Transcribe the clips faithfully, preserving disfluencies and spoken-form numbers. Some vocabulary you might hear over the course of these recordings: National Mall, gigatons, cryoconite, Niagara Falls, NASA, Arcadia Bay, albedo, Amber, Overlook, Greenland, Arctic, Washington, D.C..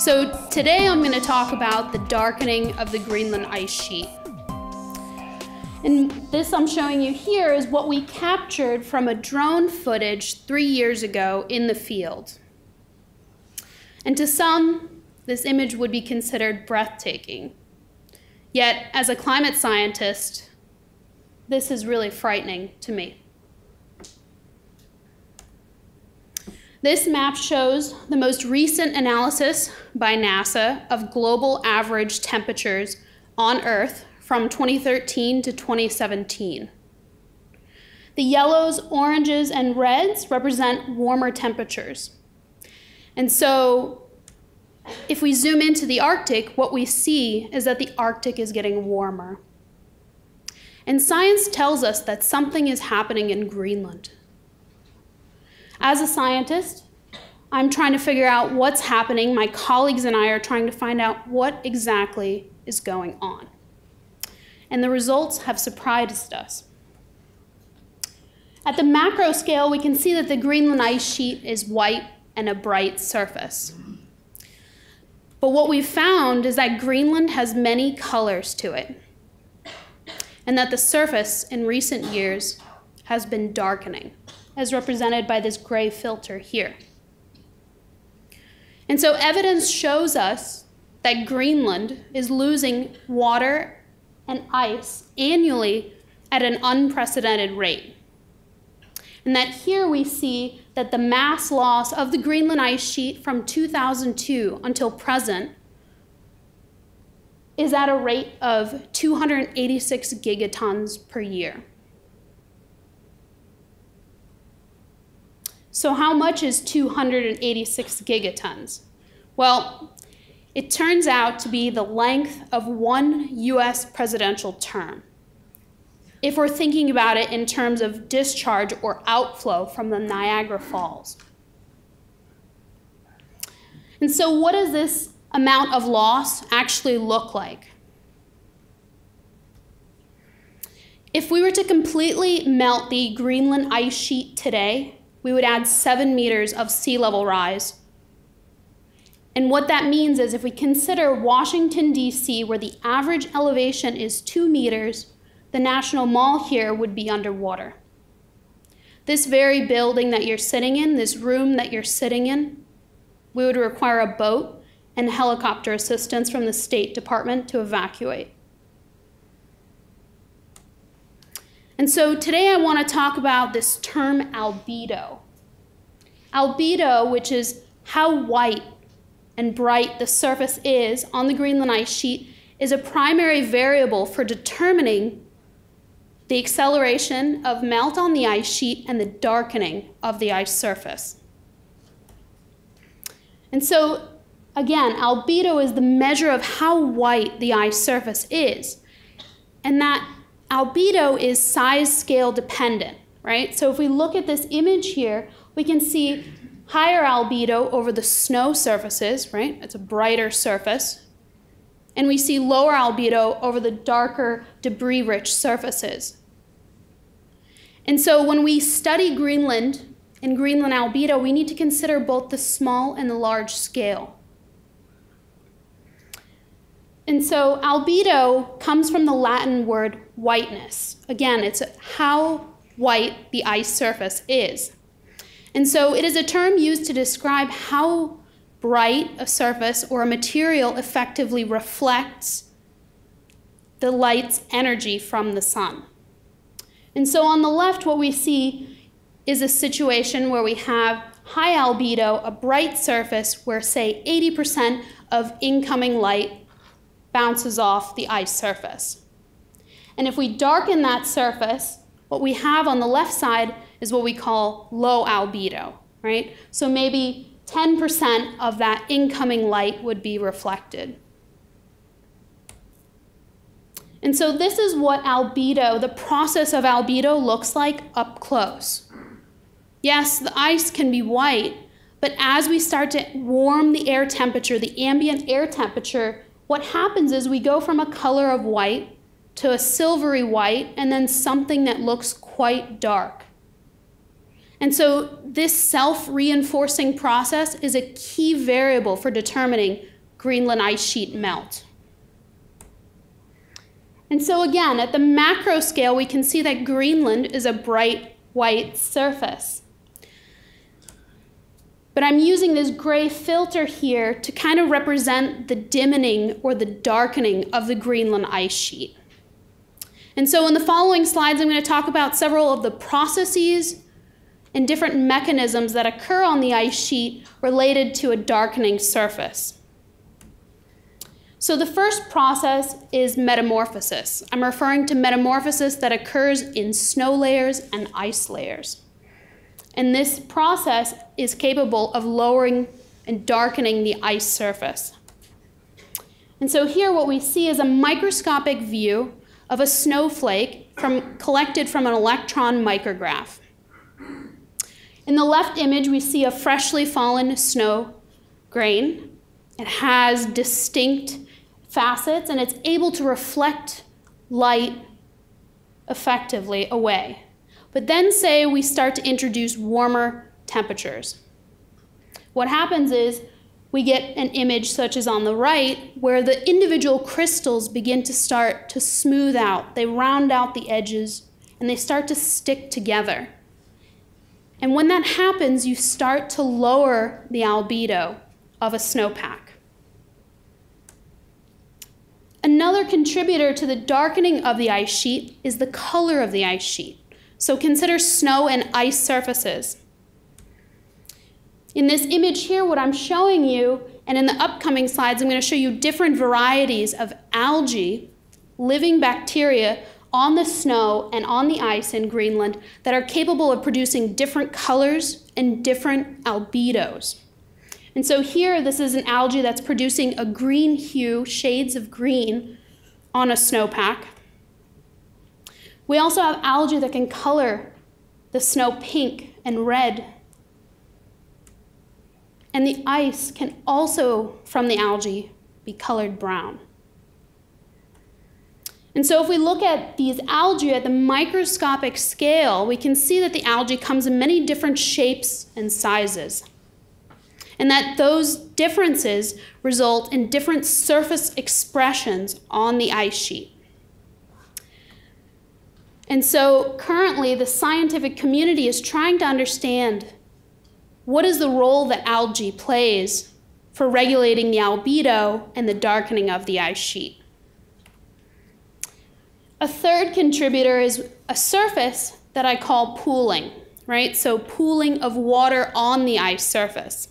So today I'm going to talk about the darkening of the Greenland ice sheet. And this I'm showing you here is what we captured from a drone footage three years ago in the field. And to some, this image would be considered breathtaking. Yet, as a climate scientist, this is really frightening to me. This map shows the most recent analysis by NASA of global average temperatures on Earth from twenty thirteen to twenty seventeen. The yellows, oranges, and reds represent warmer temperatures. And so, if we zoom into the Arctic, what we see is that the Arctic is getting warmer. And science tells us that something is happening in Greenland. As a scientist, I'm trying to figure out what's happening. My colleagues and I are trying to find out what exactly is going on. And the results have surprised us. At the macro scale, we can see that the Greenland ice sheet is white and a bright surface. But what we've found is that Greenland has many colors to it, and that the surface in recent years has been darkening, as represented by this gray filter here. And so evidence shows us that Greenland is losing water and ice annually at an unprecedented rate. And that here we see that the mass loss of the Greenland ice sheet from two thousand two until present is at a rate of two hundred eighty-six gigatons per year. So how much is two hundred eighty-six gigatons? Well, it turns out to be the length of one U S presidential term, if we're thinking about it in terms of discharge or outflow from the Niagara Falls. And so what does this amount of loss actually look like? If we were to completely melt the Greenland ice sheet today, we would add seven meters of sea level rise. And what that means is if we consider Washington, D C, where the average elevation is two meters, the National Mall here would be underwater. This very building that you're sitting in, this room that you're sitting in, we would require a boat and helicopter assistance from the State Department to evacuate. And so today I want to talk about this term albedo. Albedo, which is how white and bright the surface is on the Greenland ice sheet, is a primary variable for determining the acceleration of melt on the ice sheet and the darkening of the ice surface. And so, again, albedo is the measure of how white the ice surface is. And that albedo is size scale dependent, right? So if we look at this image here, we can see higher albedo over the snow surfaces, right? It's a brighter surface. And we see lower albedo over the darker, debris-rich surfaces. And so when we study Greenland and Greenland albedo, we need to consider both the small and the large scale. And so albedo comes from the Latin word whiteness. Again, it's how white the ice surface is. And so it is a term used to describe how bright a surface or a material effectively reflects the light's energy from the sun. And so on the left, what we see is a situation where we have high albedo, a bright surface where, say, eighty percent of incoming light bounces off the ice surface. And if we darken that surface, what we have on the left side is what we call low albedo, right? So maybe ten percent of that incoming light would be reflected. And so this is what albedo, the process of albedo, looks like up close. Yes, the ice can be white, but as we start to warm the air temperature, the ambient air temperature, what happens is we go from a color of white to a silvery white and then something that looks quite dark. And so this self-reinforcing process is a key variable for determining Greenland ice sheet melt. And so again, at the macro scale, we can see that Greenland is a bright white surface. But I'm using this gray filter here to kind of represent the dimming or the darkening of the Greenland ice sheet. And so in the following slides, I'm going to talk about several of the processes and different mechanisms that occur on the ice sheet related to a darkening surface. So the first process is metamorphosis. I'm referring to metamorphosis that occurs in snow layers and ice layers. And this process is capable of lowering and darkening the ice surface. And so here what we see is a microscopic view of a snowflake from, collected from an electron micrograph. In the left image, we see a freshly fallen snow grain. It has distinct facets, and it's able to reflect light effectively away. But then, say, we start to introduce warmer temperatures. What happens is we get an image such as on the right, where the individual crystals begin to start to smooth out. They round out the edges, and they start to stick together. And when that happens, you start to lower the albedo of a snowpack. Another contributor to the darkening of the ice sheet is the color of the ice sheet. So consider snow and ice surfaces. In this image here, what I'm showing you, and in the upcoming slides, I'm going to show you different varieties of algae, living bacteria, on the snow and on the ice in Greenland that are capable of producing different colors and different albedos. And so here, this is an algae that's producing a green hue, shades of green, on a snowpack. We also have algae that can color the snow pink and red. And the ice can also, from the algae, be colored brown. And so if we look at these algae at the microscopic scale, we can see that the algae comes in many different shapes and sizes, and that those differences result in different surface expressions on the ice sheet. And so currently, the scientific community is trying to understand what is the role that algae plays for regulating the albedo and the darkening of the ice sheet. A third contributor is a surface that I call pooling, right? So pooling of water on the ice surface.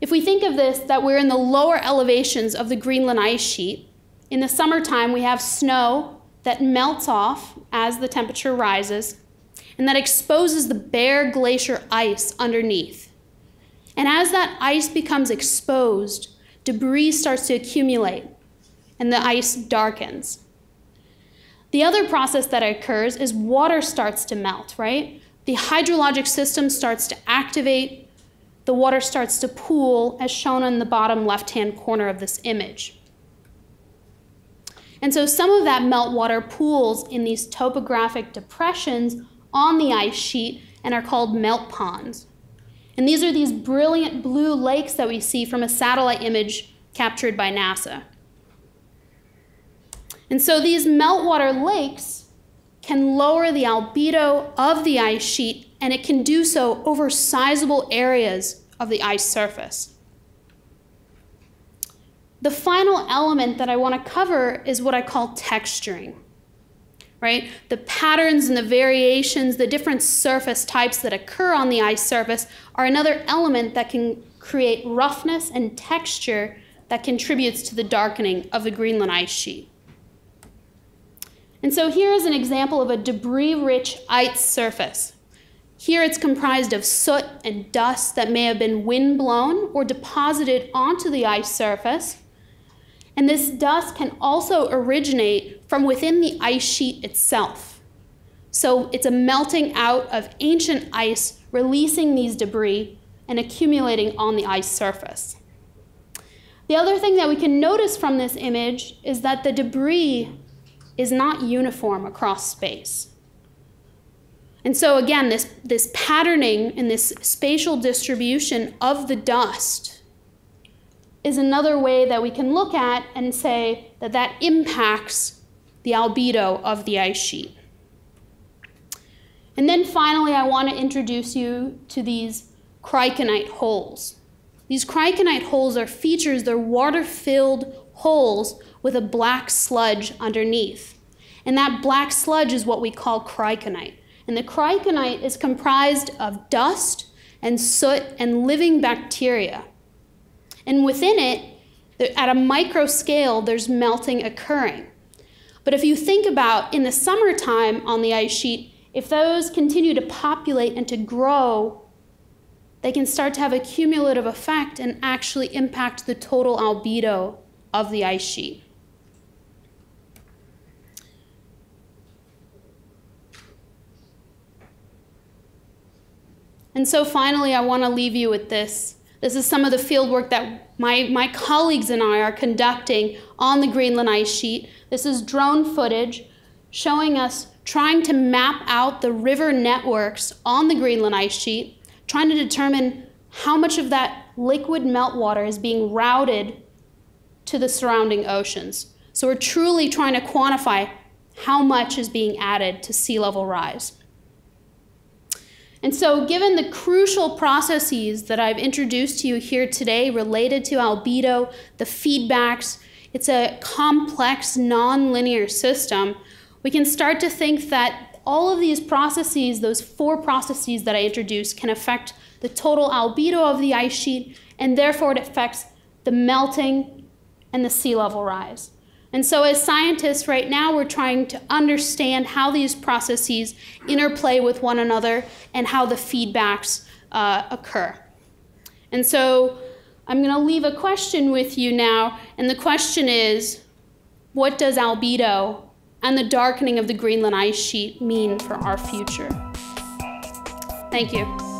If we think of this, that we're in the lower elevations of the Greenland ice sheet, in the summertime, we have snow that melts off as the temperature rises, and that exposes the bare glacier ice underneath. And as that ice becomes exposed, debris starts to accumulate, and the ice darkens. The other process that occurs is water starts to melt, right? The hydrologic system starts to activate. The water starts to pool, as shown in the bottom left-hand corner of this image. And so some of that meltwater pools in these topographic depressions on the ice sheet and are called melt ponds. And these are these brilliant blue lakes that we see from a satellite image captured by NASA. And so these meltwater lakes can lower the albedo of the ice sheet, and it can do so over sizable areas of the ice surface. The final element that I want to cover is what I call texturing, right? The patterns and the variations, the different surface types that occur on the ice surface are another element that can create roughness and texture that contributes to the darkening of the Greenland ice sheet. And so here is an example of a debris-rich ice surface. Here it's comprised of soot and dust that may have been wind-blown or deposited onto the ice surface. And this dust can also originate from within the ice sheet itself. So it's a melting out of ancient ice, releasing these debris and accumulating on the ice surface. The other thing that we can notice from this image is that the debris is not uniform across space. And so again, this, this patterning and this spatial distribution of the dust is another way that we can look at and say that that impacts the albedo of the ice sheet. And then finally, I want to introduce you to these cryoconite holes. These cryoconite holes are features, they're water-filled holes with a black sludge underneath. And that black sludge is what we call cryoconite. And the cryoconite is comprised of dust and soot and living bacteria. And within it, at a micro scale, there's melting occurring. But if you think about in the summertime on the ice sheet, if those continue to populate and to grow, they can start to have a cumulative effect and actually impact the total albedo of the ice sheet. And so finally, I want to leave you with this. This is some of the fieldwork that my, my colleagues and I are conducting on the Greenland ice sheet. This is drone footage showing us trying to map out the river networks on the Greenland ice sheet, trying to determine how much of that liquid meltwater is being routed to the surrounding oceans. So we're truly trying to quantify how much is being added to sea level rise. And so given the crucial processes that I've introduced to you here today related to albedo, the feedbacks, it's a complex nonlinear system, we can start to think that all of these processes, those four processes that I introduced, can affect the total albedo of the ice sheet, and therefore it affects the melting and the sea level rise. And so as scientists right now, we're trying to understand how these processes interplay with one another and how the feedbacks uh, occur. And so I'm going to leave a question with you now. And the question is, what does albedo and the darkening of the Greenland ice sheet mean for our future? Thank you.